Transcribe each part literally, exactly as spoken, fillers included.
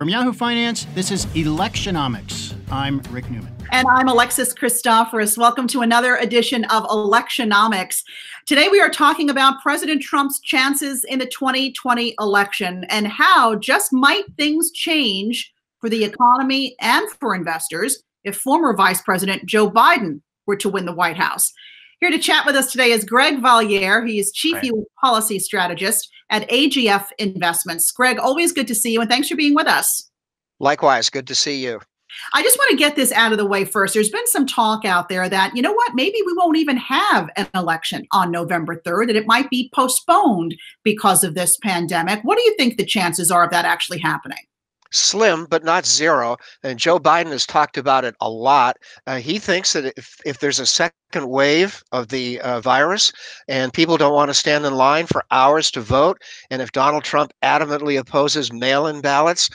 From Yahoo Finance, this is Electionomics. I'm Rick Newman. And I'm Alexis Christophoris. Welcome to another edition of Electionomics. Today we are talking about President Trump's chances in the twenty twenty election and how just might things change for the economy and for investors if former Vice President Joe Biden were to win the White House. Here to chat with us today is Greg Valliere. He is Chief U S Policy Strategist at A G F Investments. Greg, always good to see you, and thanks for being with us. Likewise, good to see you. I just want to get this out of the way first. There's been some talk out there that, you know what, maybe we won't even have an election on November third, and it might be postponed because of this pandemic. What do you think the chances are of that actually happening? Slim, but not zero. And Joe Biden has talked about it a lot. Uh, he thinks that if, if there's a second wave of the uh, virus and people don't want to stand in line for hours to vote, and if Donald Trump adamantly opposes mail-in ballots,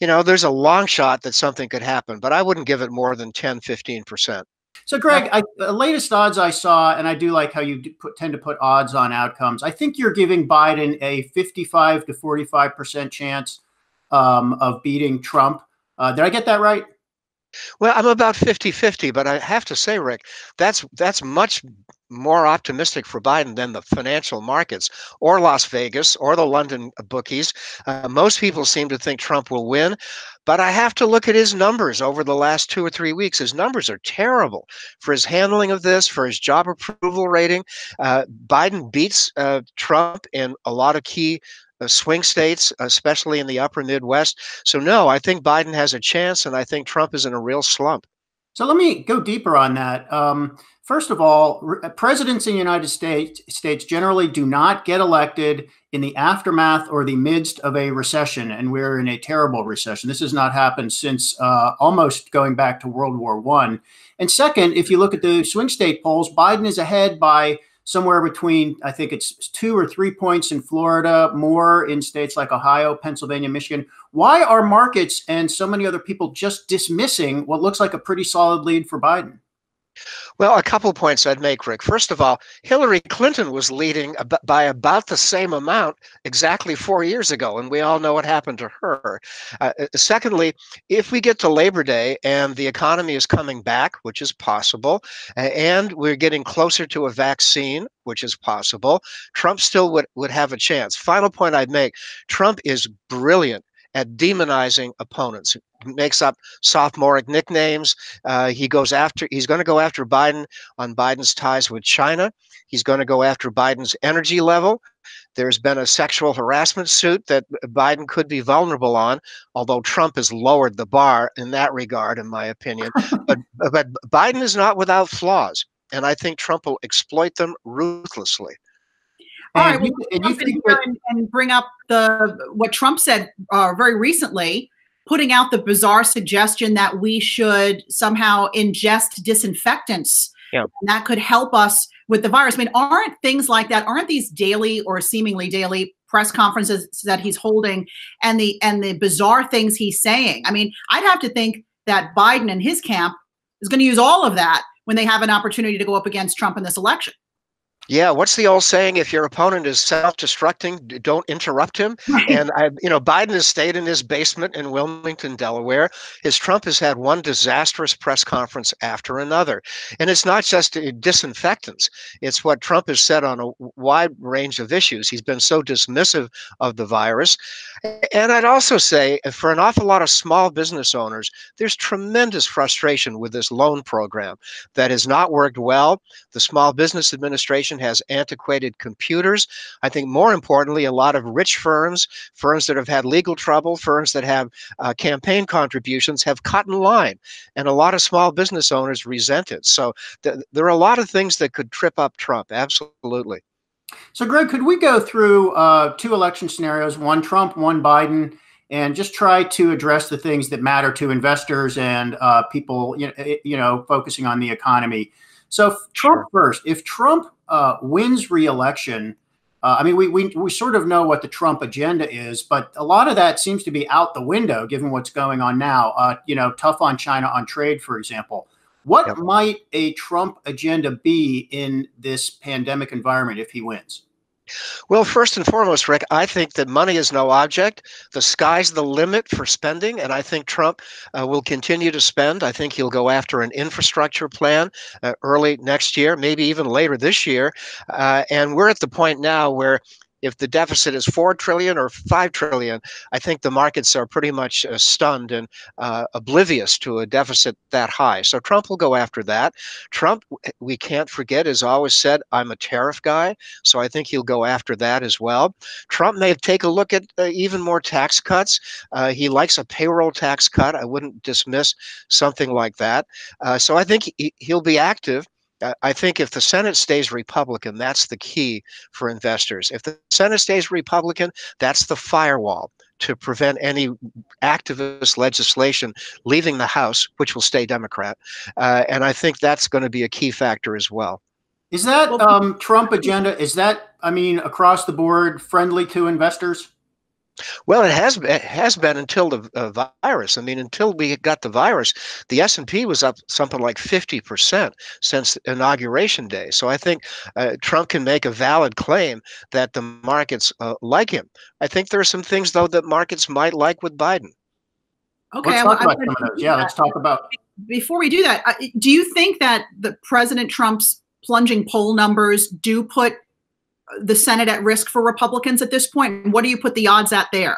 you know, there's a long shot that something could happen. But I wouldn't give it more than ten, fifteen percent. So, Greg, I, the latest odds I saw, and I do like how you do put, tend to put odds on outcomes, I think you're giving Biden a fifty-five to forty-five percent chance Um, of beating Trump. Uh, did I get that right? Well, I'm about fifty fifty, but I have to say, Rick, that's that's much more optimistic for Biden than the financial markets or Las Vegas or the London bookies. Uh, most people seem to think Trump will win, but I have to look at his numbers over the last two or three weeks. His numbers are terrible for his handling of this, for his job approval rating. Uh, Biden beats uh, Trump in a lot of key Uh, swing states, especially in the upper Midwest. So no, I think Biden has a chance, and I think Trump is in a real slump. So let me go deeper on that. Um, first of all, presidents in the United States, states generally do not get elected in the aftermath or the midst of a recession, and we're in a terrible recession. This has not happened since uh, almost going back to World War One. And second, if you look at the swing state polls, Biden is ahead by somewhere between, I think it's two or three points in Florida, more in states like Ohio, Pennsylvania, Michigan. Why are markets and so many other people just dismissing what looks like a pretty solid lead for Biden? Well, a couple points I'd make, Rick. First of all, Hillary Clinton was leading ab- by about the same amount exactly four years ago, and we all know what happened to her. Uh, secondly, if we get to Labor Day and the economy is coming back, which is possible, and we're getting closer to a vaccine, which is possible, Trump still would, would have a chance. Final point I'd make, Trump is brilliant at demonizing opponents. He makes up sophomoric nicknames. Uh, he goes after, he's going to go after Biden on Biden's ties with China. He's going to go after Biden's energy level. There's been a sexual harassment suit that Biden could be vulnerable on, although Trump has lowered the bar in that regard, in my opinion. But, but Biden is not without flaws, and I think Trump will exploit them ruthlessly. All right, we can jump in here and, and bring up the what Trump said uh, very recently, putting out the bizarre suggestion that we should somehow ingest disinfectants, yeah, and that could help us with the virus. I mean, aren't things like that, aren't these daily or seemingly daily press conferences that he's holding and the and the bizarre things he's saying? I mean, I'd have to think that Biden and his camp is going to use all of that when they have an opportunity to go up against Trump in this election. Yeah, what's the old saying? If your opponent is self-destructing, don't interrupt him. And I, you know, Biden has stayed in his basement in Wilmington, Delaware. His Trump has had one disastrous press conference after another, and it's not just disinfectants. It's what Trump has said on a wide range of issues. He's been so dismissive of the virus, and I'd also say for an awful lot of small business owners, there's tremendous frustration with this loan program that has not worked well. The Small Business Administration has antiquated computers. I think more importantly, a lot of rich firms, firms that have had legal trouble, firms that have uh, campaign contributions have cut in line, and a lot of small business owners resent it. So th- there are a lot of things that could trip up Trump, absolutely. So Greg, could we go through uh, two election scenarios, one Trump, one Biden, and just try to address the things that matter to investors and uh, people, you know, you know, focusing on the economy. So Trump first, if Trump uh, wins re-election, uh, I mean, we, we we sort of know what the Trump agenda is, but a lot of that seems to be out the window, given what's going on now, uh, you know, tough on China on trade, for example. What yep. might a Trump agenda be in this pandemic environment if he wins? Well, first and foremost, Rick, I think that money is no object. The sky's the limit for spending, and I think Trump uh, will continue to spend. I think he'll go after an infrastructure plan uh, early next year, maybe even later this year. Uh, and we're at the point now where if the deficit is four trillion dollars or five trillion dollars, I think the markets are pretty much uh, stunned and uh, oblivious to a deficit that high. So Trump will go after that. Trump, we can't forget, has always said, I'm a tariff guy. So I think he'll go after that as well. Trump may take a look at uh, even more tax cuts. Uh, he likes a payroll tax cut. I wouldn't dismiss something like that. Uh, so I think he, he'll be active. I think if the Senate stays Republican, that's the key for investors. If the Senate stays Republican, that's the firewall to prevent any activist legislation leaving the House, which will stay Democrat. Uh, and I think that's going to be a key factor as well. Is that um, Trump agenda, is that, I mean, across the board friendly to investors? Well, it has, it has been until the uh, virus. I mean, until we got the virus, the S and P was up something like fifty percent since inauguration day. So I think uh, Trump can make a valid claim that the markets uh, like him. I think there are some things, though, that markets might like with Biden. Okay. Let's talk well, about yeah, let's talk about. Before we do that, do you think that the President Trump's plunging poll numbers do put the Senate at risk for Republicans at this point? What do you put the odds at there?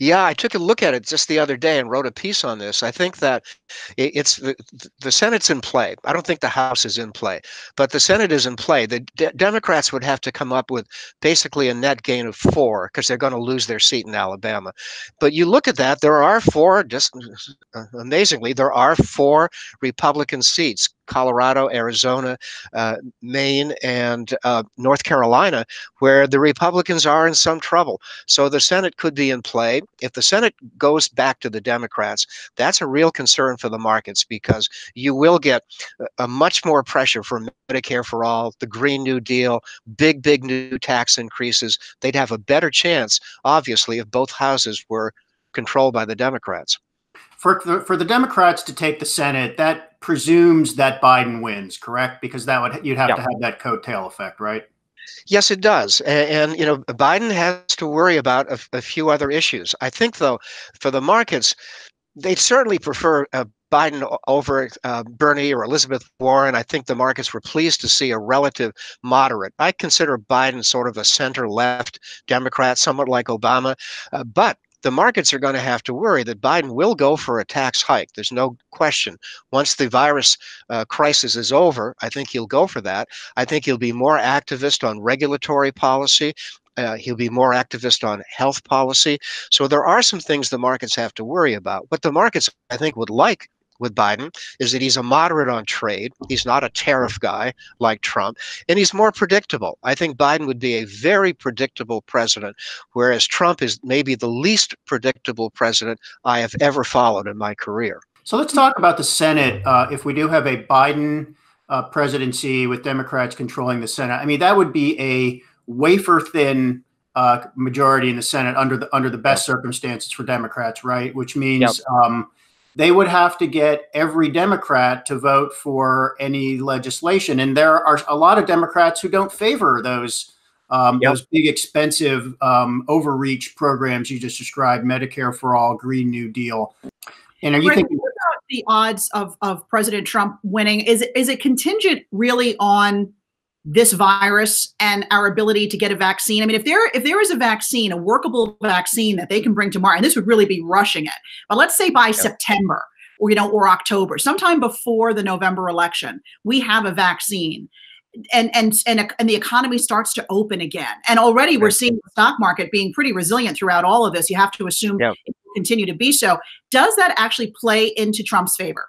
Yeah, I took a look at it just the other day and wrote a piece on this. I think that it's the, the Senate's in play. I don't think the House is in play, but the Senate is in play. The de- Democrats would have to come up with basically a net gain of four because they're going to lose their seat in Alabama. But you look at that, there are four, just uh, amazingly, there are four Republican seats: Colorado, Arizona, uh, Maine, and uh, North Carolina, where the Republicans are in some trouble. So the Senate could be in play. If the Senate goes back to the Democrats, that's a real concern for the markets, because you will get a much more pressure from Medicare for All, the Green New Deal, big, big new tax increases. They'd have a better chance, obviously, if both houses were controlled by the Democrats. For the, for the Democrats to take the Senate, that presumes that Biden wins, correct? Because that would you'd have yeah. to have that coattail effect, right? Yes, it does. And, and, you know, Biden has to worry about a, a few other issues. I think, though, for the markets, they'd certainly prefer uh, Biden over uh, Bernie or Elizabeth Warren. I think the markets were pleased to see a relative moderate. I consider Biden sort of a center-left Democrat, somewhat like Obama, uh, but the markets are going to have to worry that Biden will go for a tax hike. There's no question. Once the virus uh, crisis is over, I think he'll go for that. I think he'll be more activist on regulatory policy. Uh, he'll be more activist on health policy. So there are some things the markets have to worry about. What the markets, I think, would like with Biden is that he's a moderate on trade. He's not a tariff guy like Trump, and he's more predictable. I think Biden would be a very predictable president, whereas Trump is maybe the least predictable president I have ever followed in my career. So let's talk about the Senate. Uh, if we do have a Biden uh, presidency with Democrats controlling the Senate, I mean, that would be a wafer thin uh, majority in the Senate under the under the best circumstances for Democrats, right? Which means yep. um, they would have to get every Democrat to vote for any legislation. And there are a lot of Democrats who don't favor those um, yep. those big, expensive um, overreach programs you just described: Medicare for All, Green New Deal. And are you Greg, thinking what about the odds of of President Trump winning? Is it, is it contingent really on this virus and our ability to get a vaccine? I mean, if there if there is a vaccine, a workable vaccine that they can bring tomorrow, and this would really be rushing it, but let's say by yeah. September or, you know, or October, sometime before the November election, we have a vaccine and and and, a, and the economy starts to open again. And already we're seeing the stock market being pretty resilient throughout all of this. You have to assume yeah. it will continue to be so. Does that actually play into Trump's favor?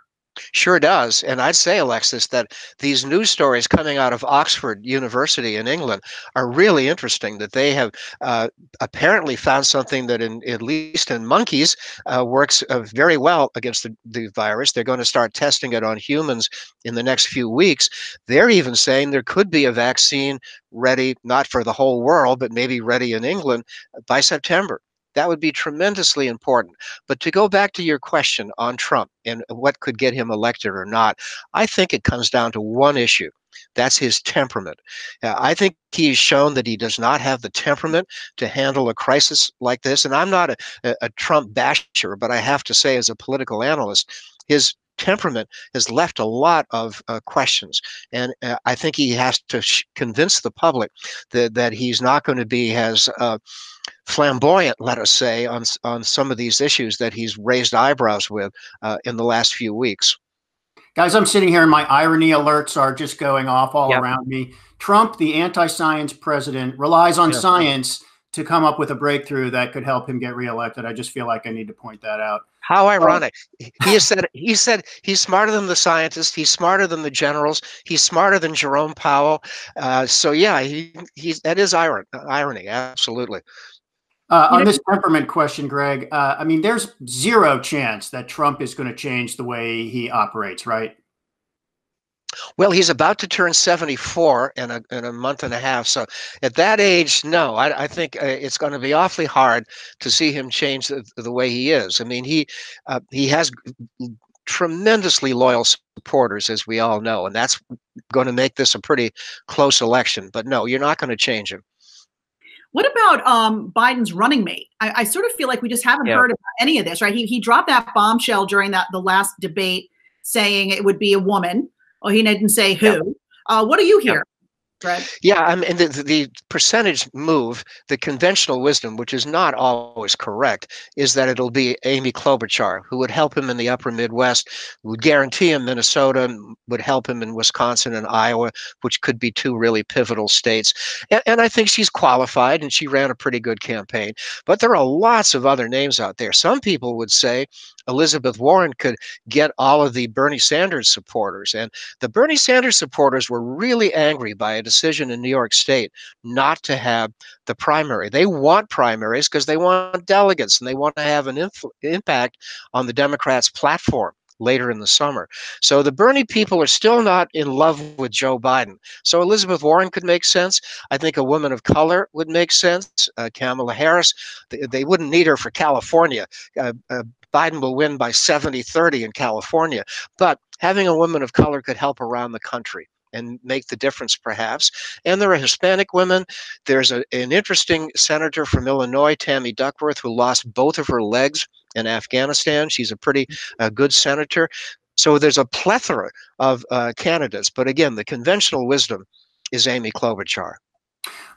Sure does. And I'd say, Alexis, that these news stories coming out of Oxford University in England are really interesting, that they have uh, apparently found something that, in, at least in monkeys, uh, works uh, very well against the, the virus. They're going to start testing it on humans in the next few weeks. They're even saying there could be a vaccine ready, not for the whole world, but maybe ready in England by September. That would be tremendously important. But to go back to your question on Trump and what could get him elected or not, I think it comes down to one issue, That's his temperament. Uh, I think he's shown that he does not have the temperament to handle a crisis like this. And I'm not a, a, a Trump basher, but I have to say, as a political analyst, his temperament has left a lot of uh, questions. And uh, I think he has to sh- convince the public that, that he's not going to be as uh, flamboyant, let us say, on, on some of these issues that he's raised eyebrows with uh, in the last few weeks. Guys, I'm sitting here and my irony alerts are just going off all yep. around me. Trump, the anti-science president, relies on yep. science to come up with a breakthrough that could help him get reelected. I just feel like I need to point that out. How ironic. Um, he has said, he said he's smarter than the scientists. He's smarter than the generals. He's smarter than Jerome Powell. Uh, so yeah, he, he's, that is iron, irony, absolutely. Uh, on this temperament question, Greg, uh, I mean, there's zero chance that Trump is going to change the way he operates, right? Well, he's about to turn seventy-four in a, in a month and a half. So at that age, no, I, I think uh, it's going to be awfully hard to see him change the, the way he is. I mean, he uh, he has tremendously loyal supporters, as we all know, and that's going to make this a pretty close election. But no, you're not going to change him. What about um, Biden's running mate? I, I sort of feel like we just haven't yeah. heard about any of this, right? He he dropped that bombshell during that the last debate, saying it would be a woman. Well, he didn't say who. Yeah. Uh, what do you hear, Greg? Yeah, I mean, the, the percentage move, the conventional wisdom, which is not always correct, is that it'll be Amy Klobuchar, who would help him in the upper Midwest, would guarantee him Minnesota, would help him in Wisconsin and Iowa, which could be two really pivotal states. And, and I think she's qualified, and she ran a pretty good campaign. But there are lots of other names out there. Some people would say Elizabeth Warren could get all of the Bernie Sanders supporters. And the Bernie Sanders supporters were really angry by a decision in New York State not to have the primary. They want primaries because they want delegates and they want to have an inf- impact on the Democrats' platform later in the summer. So the Bernie people are still not in love with Joe Biden. So Elizabeth Warren could make sense. I think a woman of color would make sense. Uh, Kamala Harris, they, they wouldn't need her for California. Uh, uh, Biden will win by seventy thirty in California, but having a woman of color could help around the country and make the difference, perhaps. And there are Hispanic women. There's a, an interesting senator from Illinois, Tammy Duckworth, who lost both of her legs in Afghanistan. She's a pretty uh, good senator. So there's a plethora of uh, candidates. But again, the conventional wisdom is Amy Klobuchar.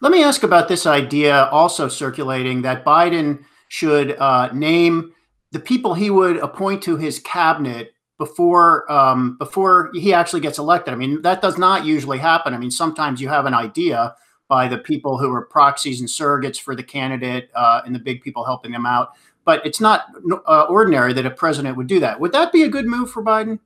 Let me ask about this idea also circulating that Biden should uh, name the people he would appoint to his cabinet before um, before he actually gets elected. I mean, that does not usually happen. I mean, sometimes you have an idea by the people who are proxies and surrogates for the candidate uh, and the big people helping them out. But it's not uh, ordinary that a president would do that. Would that be a good move for Biden?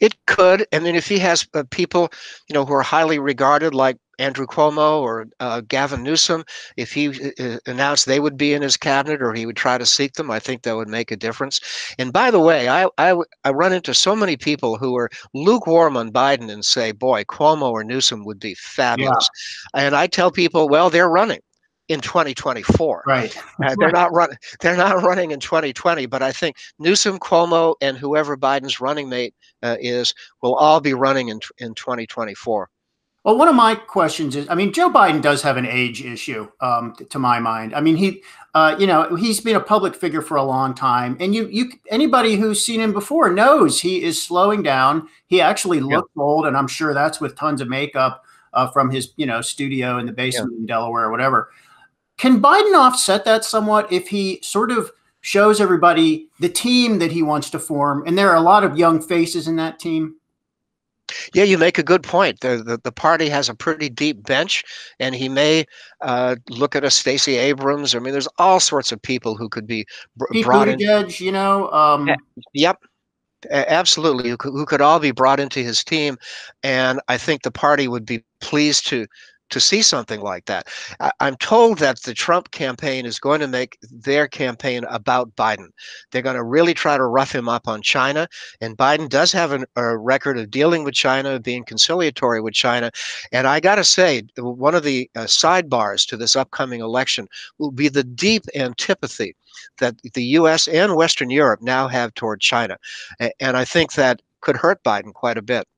It could. And then if he has uh, people, you know, who are highly regarded, like Andrew Cuomo or uh, Gavin Newsom, if he uh, announced they would be in his cabinet or he would try to seek them, I think that would make a difference. And by the way, I, I, I run into so many people who are lukewarm on Biden and say, boy, Cuomo or Newsom would be fabulous. Yeah. And I tell people, well, they're running in twenty twenty-four. Right. Uh, they're not running. They're not running in twenty twenty, but I think Newsom, Cuomo, and whoever Biden's running mate uh, is will all be running in in twenty twenty-four. Well, one of my questions is, I mean, Joe Biden does have an age issue, um, to my mind. I mean, he, uh, you know, he's been a public figure for a long time, and you, you, anybody who's seen him before knows he is slowing down. He actually looked yeah. old, and I'm sure that's with tons of makeup uh, from his, you know, studio in the basement yeah. in Delaware or whatever. Can Biden offset that somewhat if he sort of shows everybody the team that he wants to form? And there are a lot of young faces in that team. Yeah, you make a good point. The, the, the party has a pretty deep bench, and he may uh, look at a Stacey Abrams. I mean, there's all sorts of people who could be br- Pete brought Buttigieg, in. You know. Um... Yep, absolutely. Who could, who could all be brought into his team, and I think the party would be pleased to to see something like that. I, I'm told that the Trump campaign is going to make their campaign about Biden. They're going to really try to rough him up on China. And Biden does have an, a record of dealing with China, being conciliatory with China. And I got to say, one of the uh, sidebars to this upcoming election will be the deep antipathy that the U S and Western Europe now have toward China. A- and I think that could hurt Biden quite a bit.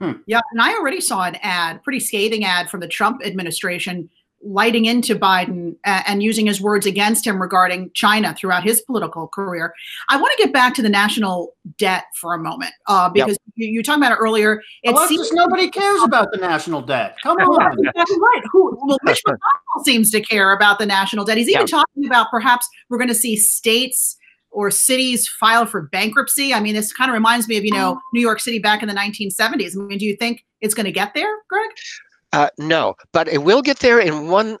Hmm. Yeah, and I already saw an ad, pretty scathing ad from the Trump administration lighting into Biden and using his words against him regarding China throughout his political career. I want to get back to the national debt for a moment, uh, because yep. you, you talked about it earlier. It Alexis, seems nobody cares about the national debt. Come on. That's right. Who, well, Mitch McConnell seems to care about the national debt. He's even yep. talking about perhaps we're going to see states or cities file for bankruptcy. I mean, this kind of reminds me of, you know, New York City back in the nineteen seventies. I mean, do you think it's going to get there, Greg? Uh, no, but it will get there in one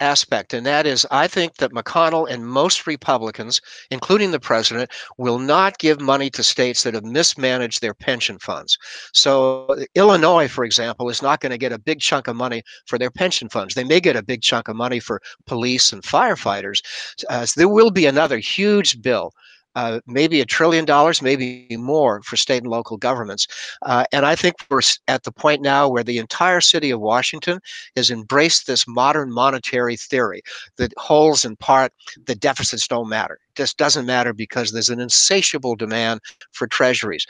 aspect, and that is I think that McConnell and most Republicans, including the president, will not give money to states that have mismanaged their pension funds. So Illinois, for example, is not going to get a big chunk of money for their pension funds. They may get a big chunk of money for police and firefighters. Uh, so there will be another huge bill. Uh, maybe a trillion dollars, maybe more, for state and local governments. Uh, and I think we're at the point now where the entire city of Washington has embraced this modern monetary theory that holds in part the deficits don't matter. This doesn't matter because there's an insatiable demand for treasuries.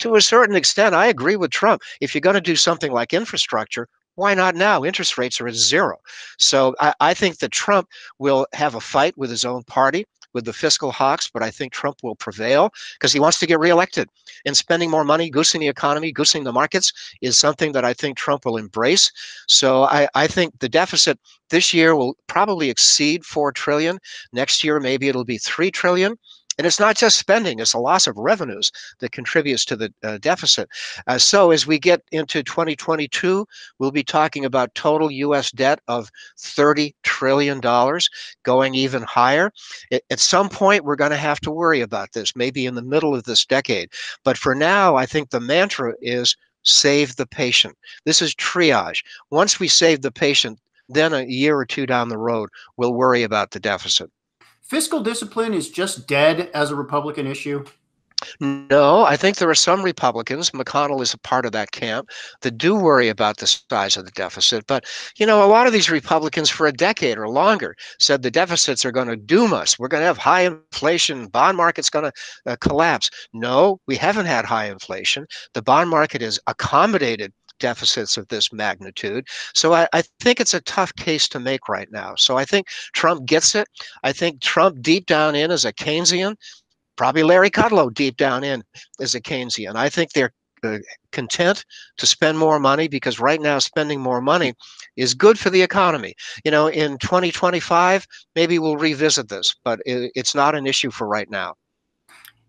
To a certain extent, I agree with Trump. If you're going to do something like infrastructure, why not now? Interest rates are at zero. So I, I think that Trump will have a fight with his own party, with the fiscal hawks, but I think Trump will prevail because he wants to get reelected. And spending more money, goosing the economy, goosing the markets is something that I think Trump will embrace. So I, I think the deficit this year will probably exceed four trillion dollars. Next year, maybe it'll be three trillion dollars. And it's not just spending, it's a loss of revenues that contributes to the uh, deficit. Uh, so as we get into twenty twenty-two, we'll be talking about total U S debt of thirty trillion dollars, going even higher. It, at some point, we're going to have to worry about this, maybe in the middle of this decade. But for now, I think the mantra is save the patient. This is triage. Once we save the patient, then a year or two down the road, we'll worry about the deficit. Fiscal discipline is just dead as a Republican issue? No, I think there are some Republicans, McConnell is a part of that camp, that do worry about the size of the deficit. But, you know, a lot of these Republicans for a decade or longer said the deficits are going to doom us. We're going to have high inflation. Bond market's going to uh, collapse. No, we haven't had high inflation. The bond market has accommodated deficits of this magnitude. So I, I think it's a tough case to make right now. So I think Trump gets it. I think Trump deep down in is a Keynesian. Probably Larry Kudlow deep down in is a Keynesian. I think they're uh, content to spend more money because right now spending more money is good for the economy. You know, in twenty twenty-five, maybe we'll revisit this, but it, it's not an issue for right now.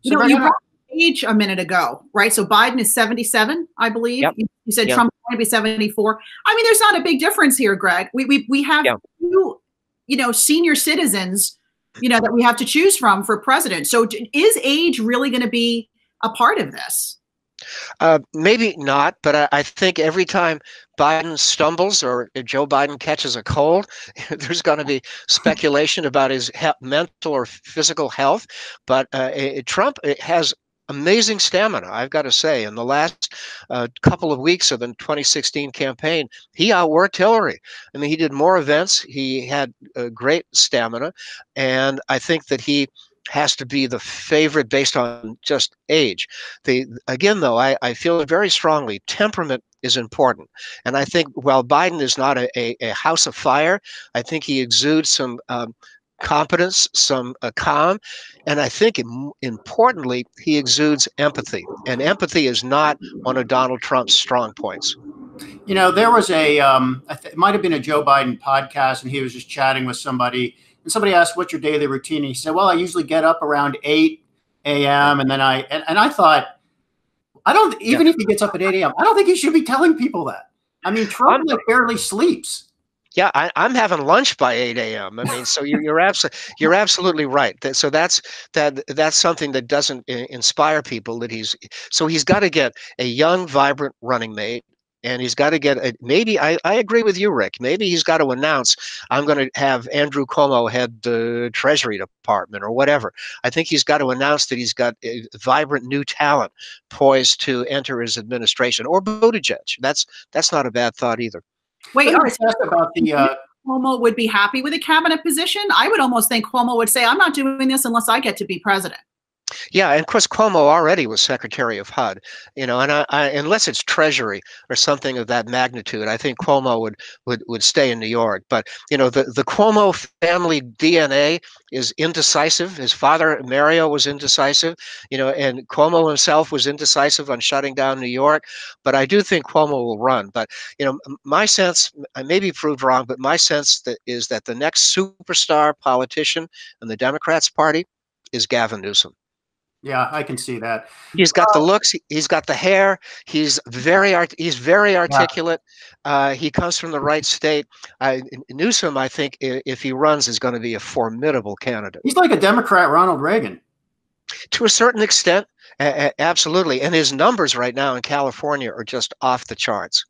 You know, you each a minute ago, right? So Biden is seventy-seven, I believe. Yep. You, you said yep. Trump's going to be seventy-four. I mean, there's not a big difference here, Greg. We we we have yep. two, you know, senior citizens, you know, that we have to choose from for president. So is age really going to be a part of this? Uh, maybe not, but I, I think every time Biden stumbles or Joe Biden catches a cold, there's going to be speculation about his he- mental or physical health. But uh, it, Trump it has amazing stamina, I've got to say. In the last uh, couple of weeks of the twenty sixteen campaign, he outworked Hillary. I mean, he did more events. He had uh, great stamina. And I think that he has to be the favorite based on just age. The Again, though, I, I feel very strongly temperament is important. And I think while Biden is not a, a, a house of fire, I think he exudes some um, competence, some uh, calm, and I think im- importantly, he exudes empathy. And empathy is not one of Donald Trump's strong points. You know, there was a, um, I th- it might have been a Joe Biden podcast, and he was just chatting with somebody, and somebody asked, what's your daily routine? And he said, well, I usually get up around eight a.m., and then I, and, and I thought, I don't, even yeah. if he gets up at eight a.m., I don't think he should be telling people that. I mean, Trump like, barely sleeps. Yeah, I, I'm having lunch by eight a.m. I mean, so you, you're absolutely you're absolutely right. So that's that that's something that doesn't inspire people. That he's so he's got to get a young, vibrant running mate, and he's got to get a, maybe I, I agree with you, Rick. Maybe he's got to announce I'm going to have Andrew Cuomo head the Treasury Department or whatever. I think he's got to announce that he's got a vibrant new talent poised to enter his administration or Buttigieg. That's that's not a bad thought either. Wait, I was asked about the uh, Cuomo would be happy with a cabinet position. I would almost think Cuomo would say, I'm not doing this unless I get to be president. Yeah, and Chris Cuomo already was Secretary of H U D, you know, and I, I, unless it's Treasury or something of that magnitude, I think Cuomo would would would stay in New York. But you know, the the Cuomo family D N A is indecisive. His father Mario was indecisive, you know, and Cuomo himself was indecisive on shutting down New York. But I do think Cuomo will run. But you know, my sense, I may be proved wrong, but my sense that is that the next superstar politician in the Democrats Party is Gavin Newsom. Yeah, I can see that. He's got the looks. He's got the hair. He's very art. He's very articulate. Yeah. Uh, he comes from the right state. I, Newsom, I think, if he runs, is going to be a formidable candidate. He's like a Democrat Ronald Reagan. To a certain extent, a a absolutely. And his numbers right now in California are just off the charts.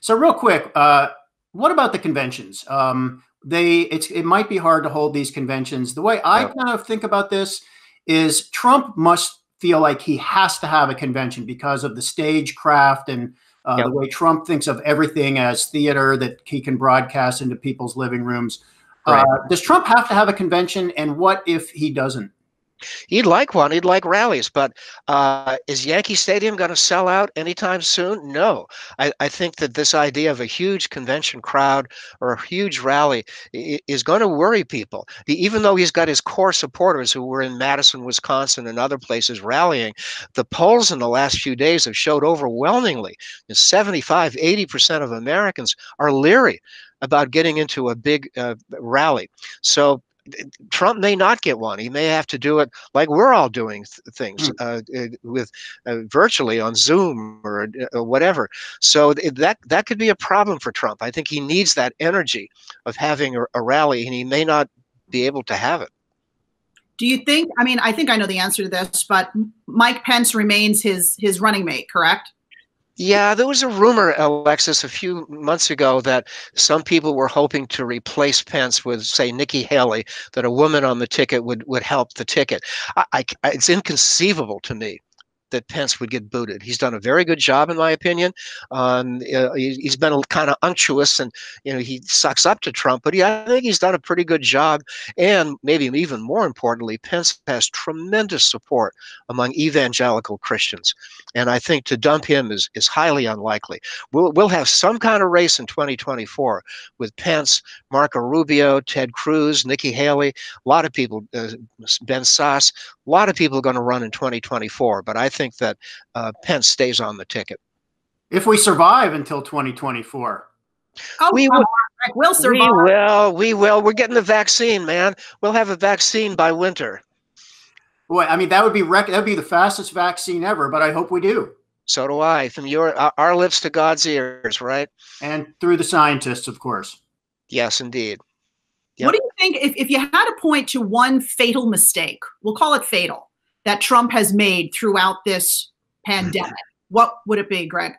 So real quick, uh, what about the conventions? Um, they it's, it might be hard to hold these conventions. The way I yeah. kind of think about this is Trump must feel like he has to have a convention because of the stagecraft and uh, yep. the way Trump thinks of everything as theater that he can broadcast into people's living rooms. Right. Uh, does Trump have to have a convention? And what if he doesn't? He'd like one. He'd like rallies. But uh, is Yankee Stadium going to sell out anytime soon? No. I, I think that this idea of a huge convention crowd or a huge rally is going to worry people. Even though he's got his core supporters who were in Madison, Wisconsin and other places rallying, the polls in the last few days have showed overwhelmingly that seventy-five, eighty percent of Americans are leery about getting into a big uh, rally. So Trump may not get one. He may have to do it like we're all doing th things uh, with uh, virtually on Zoom or, or whatever. So th that that could be a problem for Trump. I think he needs that energy of having a, a rally, and he may not be able to have it. Do you think? I mean, I think I know the answer to this, but Mike Pence remains his his running mate, correct? Yeah, there was a rumor, Alexis, a few months ago that some people were hoping to replace Pence with, say, Nikki Haley, that a woman on the ticket would, would help the ticket. I, I, it's inconceivable to me that Pence would get booted. He's done a very good job, in my opinion. Um, uh, he, he's been a, kind of unctuous, and you know he sucks up to Trump, but he, I think he's done a pretty good job. And maybe even more importantly, Pence has tremendous support among evangelical Christians, and I think to dump him is is highly unlikely. We'll we'll have some kind of race in twenty twenty-four with Pence, Marco Rubio, Ted Cruz, Nikki Haley, a lot of people, uh, Ben Sasse, a lot of people are going to run in twenty twenty-four, but I think. think that uh, Pence stays on the ticket. If we survive until twenty twenty-four. Oh, we will, we'll survive. We will, we will. We're getting the vaccine, man. We'll have a vaccine by winter. Boy, I mean, that would be rec that'd be the fastest vaccine ever, but I hope we do. So do I. From your, our lips to God's ears, right? And through the scientists, of course. Yes, indeed. Yep. What do you think, if, if you had to point to one fatal mistake, we'll call it fatal, that Trump has made throughout this pandemic, what would it be, Greg?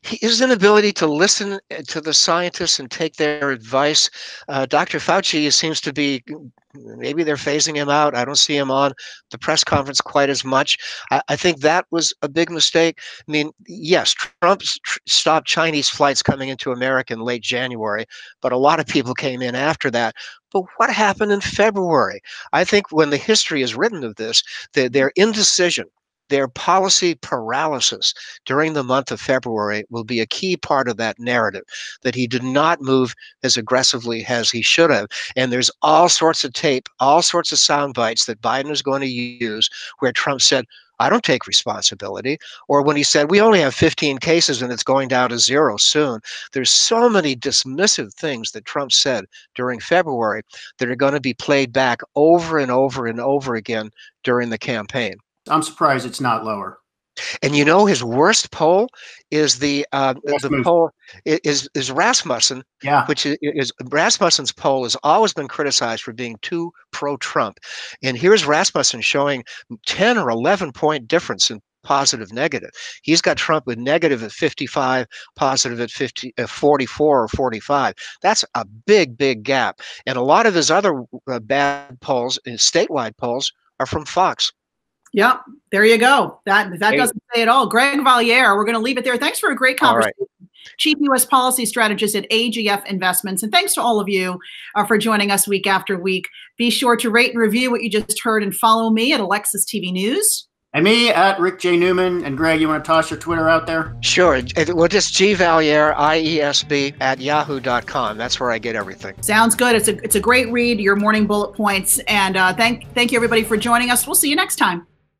His inability to listen to the scientists and take their advice. Uh, Doctor Fauci seems to be, maybe they're phasing him out. I don't see him on the press conference quite as much. I, I think that was a big mistake. I mean, yes, Trump tr stopped Chinese flights coming into America in late January, but a lot of people came in after that. But what happened in February? I think when the history is written of this, the, their indecision, their policy paralysis during the month of February will be a key part of that narrative, that he did not move as aggressively as he should have. And there's all sorts of tape, all sorts of sound bites that Biden is going to use where Trump said, I don't take responsibility. Or when he said, we only have fifteen cases and it's going down to zero soon. There's so many dismissive things that Trump said during February that are going to be played back over and over and over again during the campaign. I'm surprised it's not lower. And you know, his worst poll is the uh, the poll is is Rasmussen, yeah. which is, is Rasmussen's poll has always been criticized for being too pro-Trump, and here's Rasmussen showing ten or eleven point difference in positive negative. He's got Trump with negative at fifty-five, positive at fifty, uh, forty-four or forty-five. That's a big, big gap, and a lot of his other uh, bad polls, uh, statewide polls, are from Fox. Yep. There you go. That that doesn't say it all. Greg Valliere, we're going to leave it there. Thanks for a great conversation. All right. Chief U S Policy Strategist at A G F Investments. And thanks to all of you uh, for joining us week after week. Be sure to rate and review what you just heard and follow me at Alexis T V News. And me at Rick J. Newman. And Greg, you want to toss your Twitter out there? Sure. Well, just G. Valliere, I E S B, at yahoo dot com. That's where I get everything. Sounds good. It's a, it's a great read, your morning bullet points. And uh, thank, thank you, everybody, for joining us. We'll see you next time.